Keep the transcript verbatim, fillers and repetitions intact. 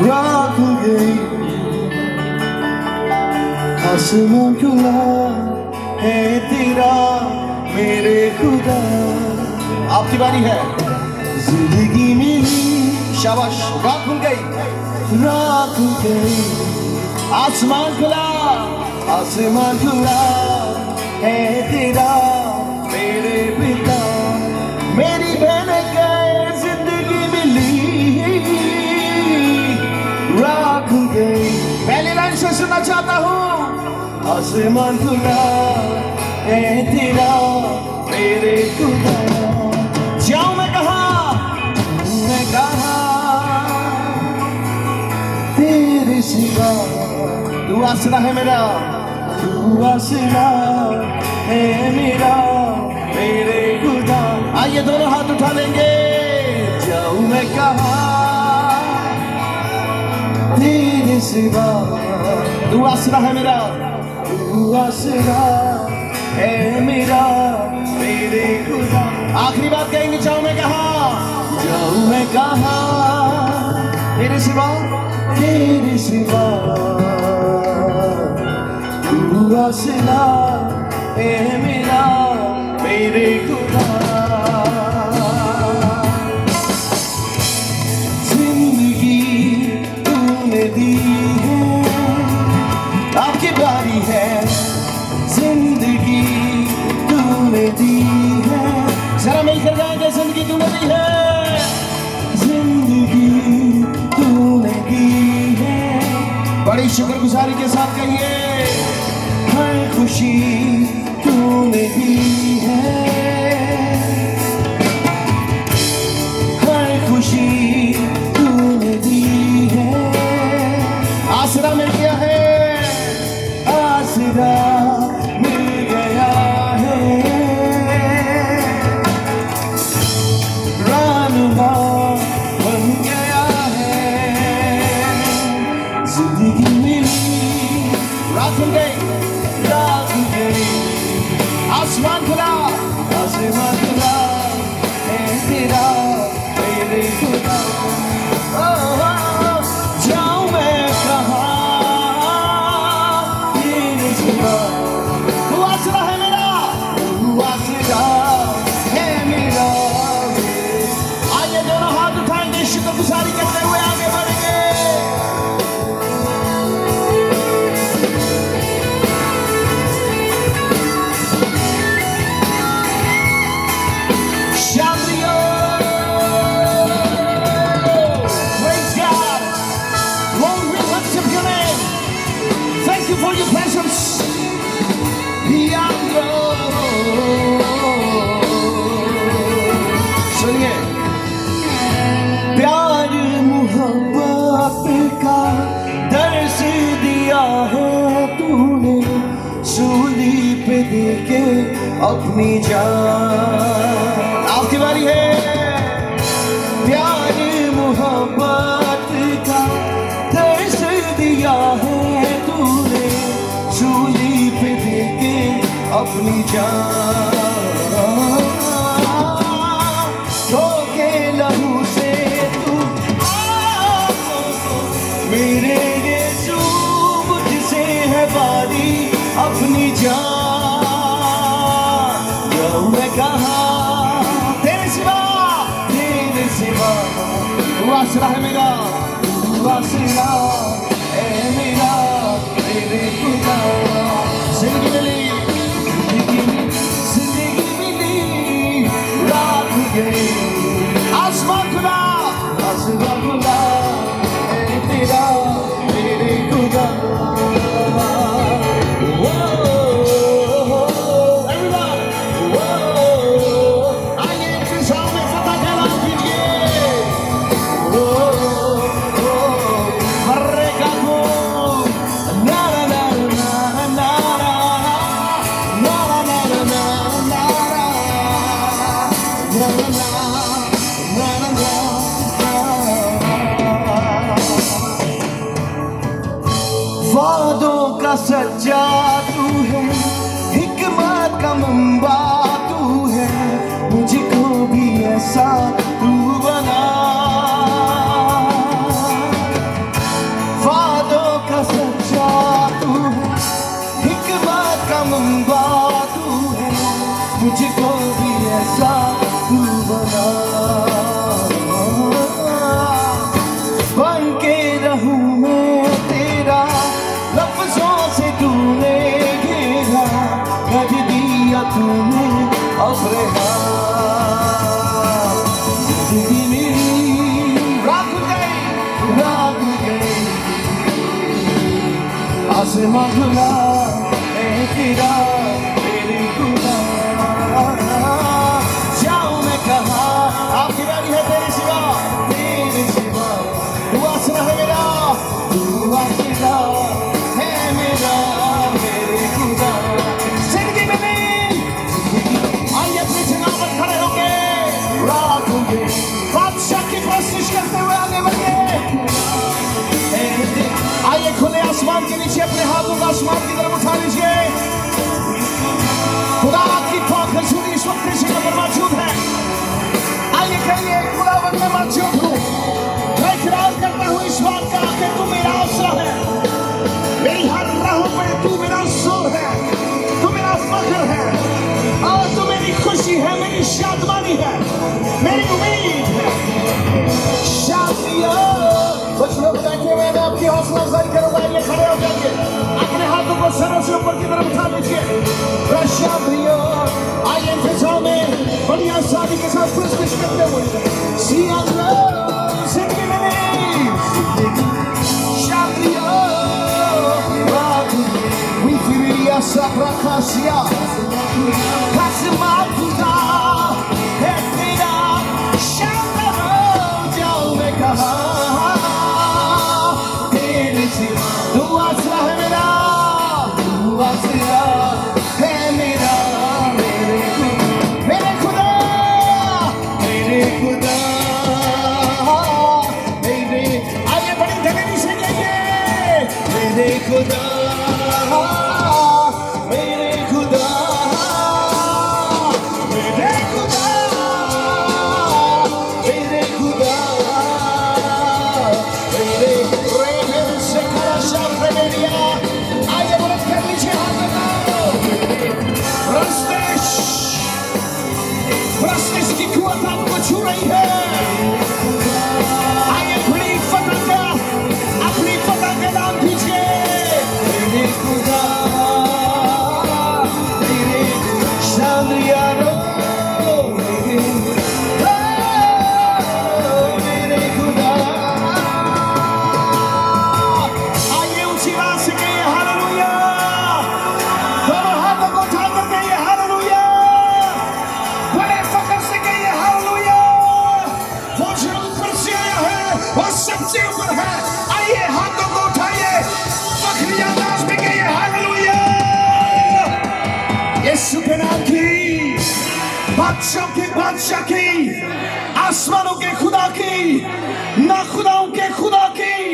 rock again. आसमां खुला है तेरा मेरे खुदा. आपकी बारी है. जिंदगी मेरी शाबाश. रात खुल गई, रात खुल गई. आसमां खुला, आसमां खुला है तेरा मेरे पिता. मेरी बहन के जिंदगी मिली, रात खुल गई. पहली लाइन से सुनना चाहता हूँ. आसमान खुला है तेरा मेरे खुदा. जाऊँ मैं कहा, मैं कहा तेरे सिवा. तू आसरा है मेरा, तू आसरा है मेरा मेरे खुदा. आइए दोनों हाथ उठा लेंगे. जाऊँ मैं कहा तेरे सिवा. तू आसरा है मेरा, तू आसरा है मेरा मेरे खुदा. आखिरी बात कहेंगे. जाऊँ मैं कहा, जाऊँ मैं कहा तेरे सिवा, तेरे सिवा. तू आसरा है मेरा मेरे खुदा. जिंदगी तूने दी है, आपकी बारी है. जिंदगी तूने दी है, जरा मिलकर गाएंगे. जिंदगी तूने दी है, जिंदगी तूने दी है. बड़ी शुक्रगुजारी के साथ कहिए. हर खुशी तूने दी है, हर खुशी तूने दी है. आसरा मिल गया है, आसरा मिल गया है. रानुमा बन गया है. जिंदगी मिली, रात खुल गई, रात खुल गई. आसमान खुला, आसमान खुला है तेरा मेरे खुदा. जाऊँ मैं कहाँ तेरे सिवा. तू आसरा है मेरा, तू आसरा है मेरा. आइए दोनों हाथ उठाएंगे, शुक्रगुजारी करते हुए आगे बढ़ेंगे. For your presence beyond yours. सुनिए. प्यार मोहब्बत का दर्स दिया है तूने, सूली पे दे के अपनी जान. आपकी बारी है. प्यार मोहब्बत का दर्स दिया है तूने, सूली पे दे के अपनी जान. धोखे लहू से तू मेरे यीशु, मुझसे है बारी अपनी जान. जाऊँ मैं कहाँ तेरे सिवा, तेरे सिवा. तू आसरा है मेरा, तू आसरा है मेरा मेरे खुदा. जिंदगी मिली, जिंदगी मिली, रात खुल गई. आसमान खुला, आसमान खुला है तेरा मेरे खुदा. सच्चा तू है, हिकमत का मंबा तू है. मुझको भी ऐसा तू बना. से मंगला तेरा मेरे खुदा जाओ मैं कहा आपकी बारी है तेरे सिवा तेरे सिवा तू आसरा है मेरा तू आसरा है मेरा मेरे खुदा जिंदगी में आइए अपनी जगह पर खड़े होके राखूंगे बादशाह की कोशिश करते हुए आने वाले आइए खुले आसमान के नीचे अपने हाथों का आसमान की तरफ उठा लीजिए। खुदा की पाक हजूरी इस वक्त इस जगह पर मौजूद है। आइए कहिए खुदावंद में मौजूद हूँ। मैं इकरार करता हूँ इस बात का कि तू मेरा आसरा है, मेरी हर राहों पे तू मेरा जोर है, तू मेरा फख्र है और तू मेरी खुशी है, मेरी शादमानी है, मेरी उम्मीद है। शादिया कुछ लोग बैठे हुए हैं, मैं आपकी हौसला अफजाई करूंगा। ये खड़े हो जाइए, अपने हाथों को सरों से ऊपर की तरफ उठा लीजिए। रशिया आइए फिजाओं में बड़ी आसानी के साथ खुशखुश करते हुए सिया जिंदगी में शादिया विफिरिया सब्र खासिया खासमा खुदा है तेरा शादा जाओ मैं कहा बादशाह के बादशाह की आसमानों के खुदा की ना खुदाओं के खुदा की